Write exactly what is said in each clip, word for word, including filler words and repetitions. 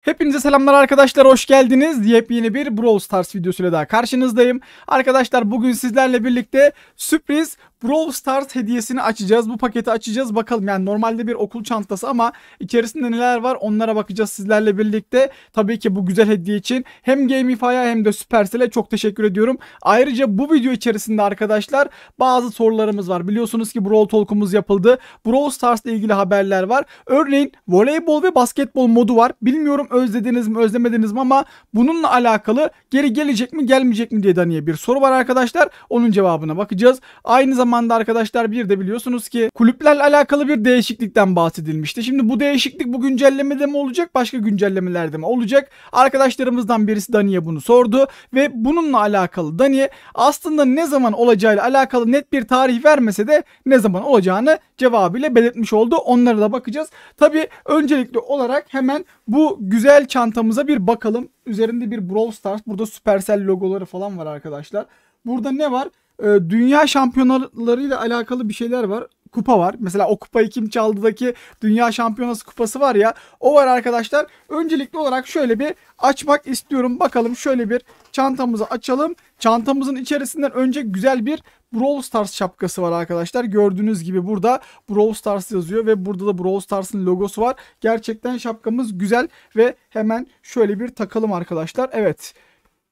Hepinize selamlar arkadaşlar, hoş geldiniz. Yepyeni bir Brawl Stars videosuyla daha karşınızdayım. Arkadaşlar bugün sizlerle birlikte sürpriz Brawl Stars hediyesini açacağız. Bu paketi açacağız. Bakalım, yani normalde bir okul çantası ama içerisinde neler var onlara bakacağız sizlerle birlikte. Tabii ki bu güzel hediye için hem Gameify'a hem de Supercell'e çok teşekkür ediyorum. Ayrıca bu video içerisinde arkadaşlar bazı sorularımız var. Biliyorsunuz ki Brawl Talk'umuz yapıldı. Brawl Stars'la ilgili haberler var. Örneğin voleybol ve basketbol modu var. Bilmiyorum özlediniz mi özlemediniz mi ama bununla alakalı geri gelecek mi gelmeyecek mi diye Dani'ye bir soru var arkadaşlar. Onun cevabına bakacağız. Aynı zamanda zamanda arkadaşlar bir de biliyorsunuz ki kulüplerle alakalı bir değişiklikten bahsedilmişti. Şimdi bu değişiklik bu güncellemede mi olacak, başka güncellemelerde mi olacak? Arkadaşlarımızdan birisi Dani'ye bunu sordu ve bununla alakalı Dani aslında ne zaman olacağıyla alakalı net bir tarih vermese de ne zaman olacağını cevabıyla belirtmiş oldu. Onlara da bakacağız. Tabii öncelikli olarak hemen bu güzel çantamıza bir bakalım. Üzerinde bir Brawl Stars, burada Supercell logoları falan var arkadaşlar. Burada ne var? Dünya şampiyonalarıyla alakalı bir şeyler var. Kupa var. Mesela o kupayı kim çaldı'daki dünya şampiyonası kupası var ya, o var arkadaşlar. Öncelikli olarak şöyle bir açmak istiyorum. Bakalım, şöyle bir çantamızı açalım. Çantamızın içerisinden önce güzel bir Brawl Stars şapkası var arkadaşlar. Gördüğünüz gibi burada Brawl Stars yazıyor ve burada da Brawl Stars'ın logosu var. Gerçekten şapkamız güzel ve hemen şöyle bir takalım arkadaşlar. Evet.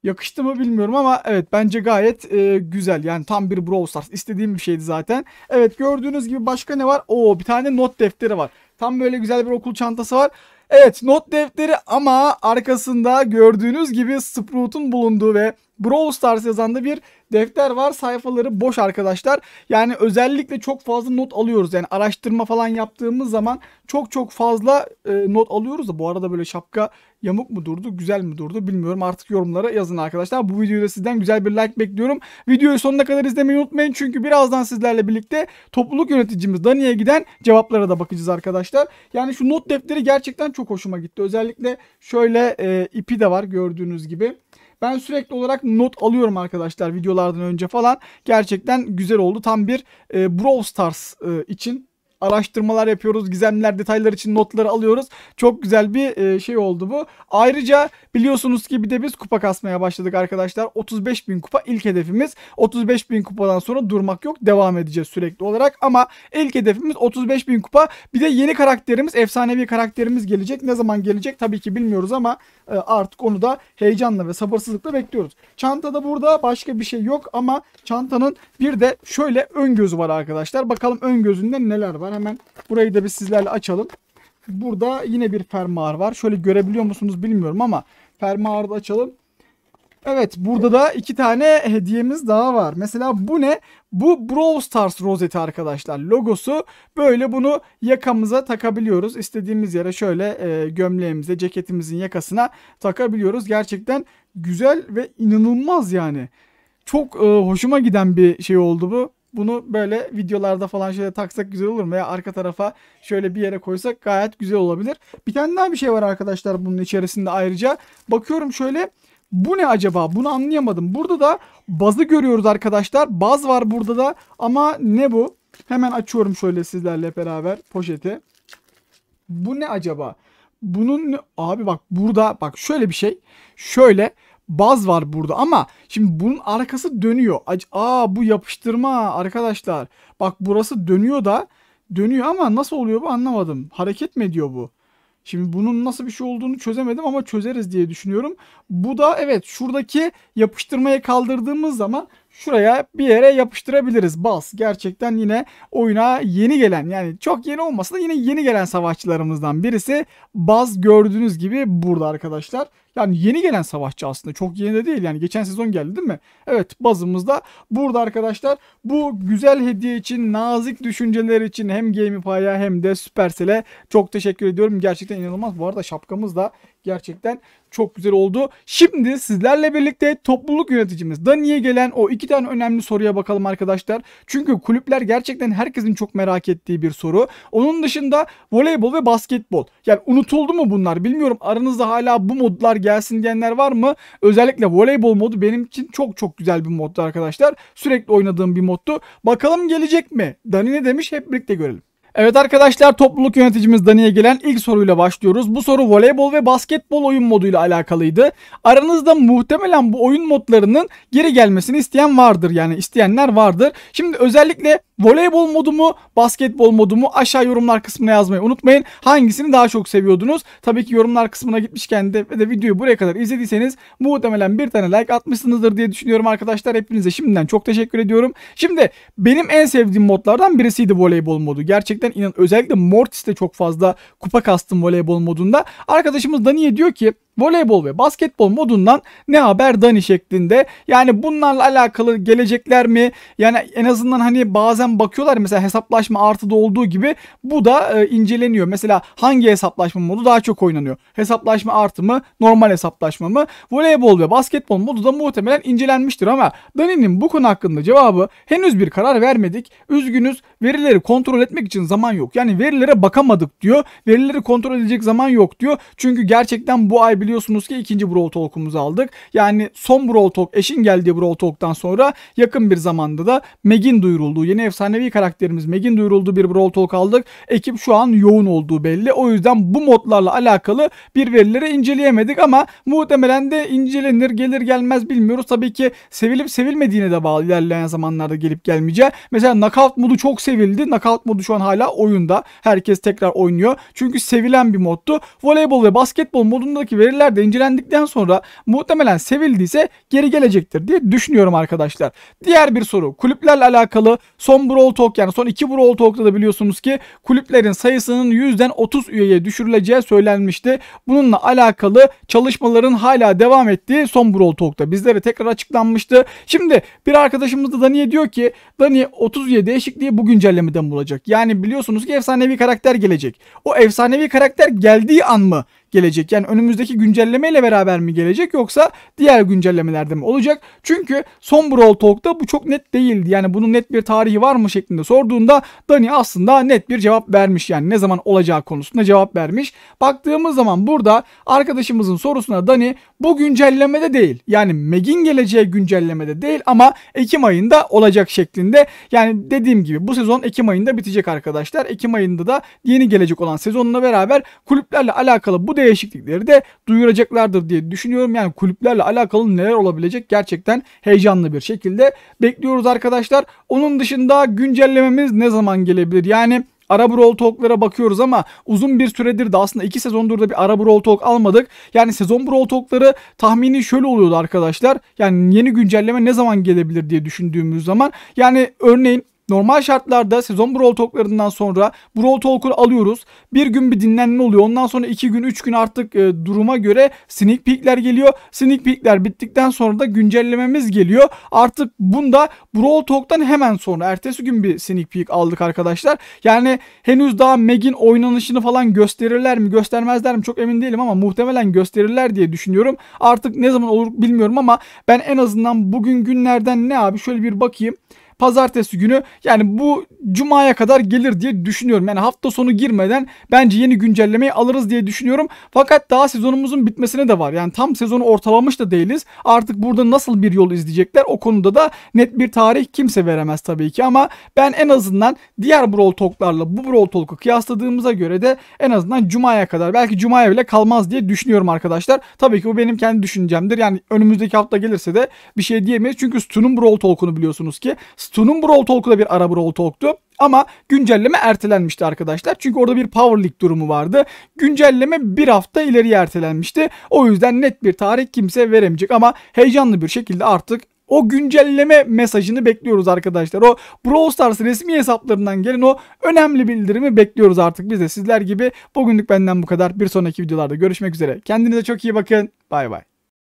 Yakıştı mı bilmiyorum ama evet, bence gayet e, güzel. Yani tam bir Brawl Stars. İstediğim bir şeydi zaten. Evet, gördüğünüz gibi başka ne var? Oo, bir tane not defteri var. Tam böyle güzel bir okul çantası var. Evet, not defteri ama arkasında gördüğünüz gibi Sprout'un bulunduğu ve Brawl Stars yazanlı bir defter var. Sayfaları boş arkadaşlar. Yani özellikle çok fazla not alıyoruz. Yani araştırma falan yaptığımız zaman çok çok fazla e, not alıyoruz da. Bu arada böyle şapka yamuk mu durdu, güzel mi durdu bilmiyorum. Artık yorumlara yazın arkadaşlar. Bu videoda sizden güzel bir like bekliyorum. Videoyu sonuna kadar izlemeyi unutmayın. Çünkü birazdan sizlerle birlikte topluluk yöneticimiz Dani'ye giden cevaplara da bakacağız arkadaşlar. Yani şu not defteri gerçekten çok hoşuma gitti. Özellikle şöyle e, ipi de var gördüğünüz gibi. Ben sürekli olarak not alıyorum arkadaşlar videolardan önce falan. Gerçekten güzel oldu. Tam bir e, Brawl Stars e, için araştırmalar yapıyoruz. Gizemler, detaylar için notları alıyoruz. Çok güzel bir e, şey oldu bu. Ayrıca biliyorsunuz ki bir de biz kupa kasmaya başladık arkadaşlar. otuz beş bin kupa ilk hedefimiz. otuz beş bin kupadan sonra durmak yok. Devam edeceğiz sürekli olarak ama ilk hedefimiz otuz beş bin kupa. Bir de yeni karakterimiz, efsanevi karakterimiz gelecek. Ne zaman gelecek tabii ki bilmiyoruz ama e, artık onu da heyecanla ve sabırsızlıkla bekliyoruz. Çantada burada başka bir şey yok ama çantanın bir de şöyle ön gözü var arkadaşlar. Bakalım ön gözünde neler var. Hemen burayı da biz sizlerle açalım. Burada yine bir fermuar var. Şöyle görebiliyor musunuz bilmiyorum ama fermuarı da açalım. Evet, burada da iki tane hediyemiz daha var. Mesela bu ne? Bu Brawl Stars rozeti arkadaşlar. Logosu böyle, bunu yakamıza takabiliyoruz. İstediğimiz yere şöyle e, gömleğimize, ceketimizin yakasına takabiliyoruz. Gerçekten güzel ve inanılmaz yani. Çok e, hoşuma giden bir şey oldu bu. Bunu böyle videolarda falan şöyle taksak güzel olur mu? Veya arka tarafa şöyle bir yere koysak gayet güzel olabilir. Bir tane daha bir şey var arkadaşlar bunun içerisinde ayrıca. Bakıyorum şöyle. Bu ne acaba? Bunu anlayamadım. Burada da bazı görüyoruz arkadaşlar. Baz var burada da ama ne bu? Hemen açıyorum şöyle sizlerle beraber poşeti. Bu ne acaba? Bunun abi bak burada bak şöyle bir şey. Şöyle. Baz var burada ama şimdi bunun arkası dönüyor. Aa, bu yapıştırma arkadaşlar. Bak burası dönüyor da dönüyor ama nasıl oluyor bu anlamadım. Hareket mi ediyor bu? Şimdi bunun nasıl bir şey olduğunu çözemedim ama çözeriz diye düşünüyorum. Bu da evet, şuradaki yapıştırmayı kaldırdığımız zaman şuraya bir yere yapıştırabiliriz. Bas gerçekten yine oyuna yeni gelen, yani çok yeni olmasa da yine yeni gelen savaşçılarımızdan birisi. Baz gördüğünüz gibi burada arkadaşlar. Yani yeni gelen savaşçı aslında, çok yeni de değil yani, geçen sezon geldi değil mi? Evet, bazımız da burada arkadaşlar. Bu güzel hediye için, nazik düşünceler için hem Gameify'a hem de Supercell'e çok teşekkür ediyorum. Gerçekten inanılmaz. Bu arada şapkamız da gerçekten çok güzel oldu. Şimdi sizlerle birlikte topluluk yöneticimiz Dani'ye gelen o iki tane önemli soruya bakalım arkadaşlar. Çünkü kulüpler gerçekten herkesin çok merak ettiği bir soru. Onun dışında voleybol ve basketbol. Yani unutuldu mu bunlar bilmiyorum. Aranızda hala bu modlar gelsin diyenler var mı? Özellikle voleybol modu benim için çok çok güzel bir moddu arkadaşlar. Sürekli oynadığım bir moddu. Bakalım gelecek mi? Dani ne demiş? Hep birlikte görelim. Evet arkadaşlar, topluluk yöneticimiz Dani'ye gelen ilk soruyla başlıyoruz. Bu soru voleybol ve basketbol oyun moduyla alakalıydı. Aranızda muhtemelen bu oyun modlarının geri gelmesini isteyen vardır. Yani isteyenler vardır. Şimdi özellikle voleybol modu mu, basketbol modu mu aşağı yorumlar kısmına yazmayı unutmayın. Hangisini daha çok seviyordunuz? Tabii ki yorumlar kısmına gitmişken de, ve de videoyu buraya kadar izlediyseniz muhtemelen bir tane like atmışsınızdır diye düşünüyorum arkadaşlar. Hepinize şimdiden çok teşekkür ediyorum. Şimdi benim en sevdiğim modlardan birisiydi voleybol modu. Gerçekten inan, özellikle Mortis'te çok fazla kupa kastım voleybol modunda. Arkadaşımız Dani'ye diyor ki voleybol ve basketbol modundan ne haber Dani şeklinde. Yani bunlarla alakalı gelecekler mi? Yani en azından hani bazen bakıyorlar mesela hesaplaşma artıda olduğu gibi bu da e, inceleniyor. Mesela hangi hesaplaşma modu daha çok oynanıyor? Hesaplaşma artı mı? Normal hesaplaşma mı? Voleybol ve basketbol modu da muhtemelen incelenmiştir ama Dani'nin bu konu hakkında cevabı henüz bir karar vermedik. Üzgünüz, verileri kontrol etmek için zaman yok. Yani verilere bakamadık diyor. Verileri kontrol edecek zaman yok diyor. Çünkü gerçekten bu ay bir biliyorsunuz ki ikinci Brawl Talk'umuzu aldık. Yani son Brawl Talk, eşin geldiği Brawl Talk'tan sonra yakın bir zamanda da Meg'in duyurulduğu, yeni efsanevi karakterimiz Meg'in duyurulduğu bir Brawl Talk aldık. Ekip şu an yoğun olduğu belli. O yüzden bu modlarla alakalı bir verileri inceleyemedik ama muhtemelen de incelenir, gelir gelmez bilmiyoruz. Tabii ki sevilip sevilmediğine de bağlı ilerleyen zamanlarda gelip gelmeyeceği. Mesela Knockout modu çok sevildi. Knockout modu şu an hala oyunda. Herkes tekrar oynuyor. Çünkü sevilen bir moddu. Voleybol ve basketbol modundaki veriler de incelendikten sonra muhtemelen sevildiyse geri gelecektir diye düşünüyorum arkadaşlar. Diğer bir soru kulüplerle alakalı. Son Brawl Talk, yani son iki Brawl Talk'ta da biliyorsunuz ki kulüplerin sayısının yüzden otuz üyeye düşürüleceği söylenmişti. Bununla alakalı çalışmaların hala devam ettiği son Brawl Talk'ta bizlere tekrar açıklanmıştı. Şimdi bir arkadaşımız da Dani'ye diyor ki Dani otuz üye değişikliği bu güncellemeden bulacak. Yani biliyorsunuz ki efsanevi karakter gelecek. O efsanevi karakter geldiği an mı gelecek? Yani önümüzdeki güncellemeyle beraber mi gelecek yoksa diğer güncellemelerde mi olacak? Çünkü son Brawl Talk'ta bu çok net değildi. Yani bunun net bir tarihi var mı şeklinde sorduğunda Dani aslında net bir cevap vermiş. Yani ne zaman olacağı konusunda cevap vermiş. Baktığımız zaman burada arkadaşımızın sorusuna Dani bu güncellemede değil, yani Meg'in geleceği güncellemede değil ama Ekim ayında olacak şeklinde. Yani dediğim gibi bu sezon Ekim ayında bitecek arkadaşlar. Ekim ayında da yeni gelecek olan sezonla beraber kulüplerle alakalı bu değişiklikleri de duyuracaklardır diye düşünüyorum. Yani kulüplerle alakalı neler olabilecek gerçekten heyecanlı bir şekilde bekliyoruz arkadaşlar. Onun dışında güncellememiz ne zaman gelebilir? Yani ara Brawl Talk'lara bakıyoruz ama uzun bir süredir de aslında iki sezondur da bir ara Brawl Talk almadık. Yani sezon Brawl Talk'ları tahmini şöyle oluyordu arkadaşlar. Yani yeni güncelleme ne zaman gelebilir diye düşündüğümüz zaman, yani örneğin normal şartlarda sezon Brawl Talk'larından sonra Brawl Talk'u alıyoruz. Bir gün bir dinlenme oluyor. Ondan sonra iki gün, üç gün artık e, duruma göre sneak peek'ler geliyor. Sneak peek'ler bittikten sonra da güncellememiz geliyor. Artık bunda Brawl Talk'tan hemen sonra ertesi gün bir sneak peek aldık arkadaşlar. Yani henüz daha Meg'in oynanışını falan gösterirler mi, göstermezler mi çok emin değilim ama muhtemelen gösterirler diye düşünüyorum. Artık ne zaman olur bilmiyorum ama ben en azından bugün günlerden ne abi şöyle bir bakayım. Pazartesi günü, yani bu cumaya kadar gelir diye düşünüyorum. Yani hafta sonu girmeden bence yeni güncellemeyi alırız diye düşünüyorum. Fakat daha sezonumuzun bitmesine de var. Yani tam sezonu ortalamış da değiliz. Artık burada nasıl bir yol izleyecekler o konuda da net bir tarih kimse veremez tabii ki ama ben en azından diğer Brawl Talk'larla bu Brawl Talk'u kıyasladığımıza göre de en azından cumaya kadar, belki cumaya bile kalmaz diye düşünüyorum arkadaşlar. Tabii ki bu benim kendi düşüncemdir. Yani önümüzdeki hafta gelirse de bir şey diyemeyiz. Çünkü Stu'nun Brawl Talk'unu biliyorsunuz ki Stu'nun Brawl Talk'u da bir ara Brawl Talk'tu. Ama güncelleme ertelenmişti arkadaşlar. Çünkü orada bir Power League durumu vardı. Güncelleme bir hafta ileriye ertelenmişti. O yüzden net bir tarih kimse veremeyecek ama heyecanlı bir şekilde artık o güncelleme mesajını bekliyoruz arkadaşlar. O Brawl Stars resmi hesaplarından gelen o önemli bildirimi bekliyoruz artık biz de sizler gibi. Bugünlük benden bu kadar. Bir sonraki videolarda görüşmek üzere. Kendinize çok iyi bakın. Bay bay.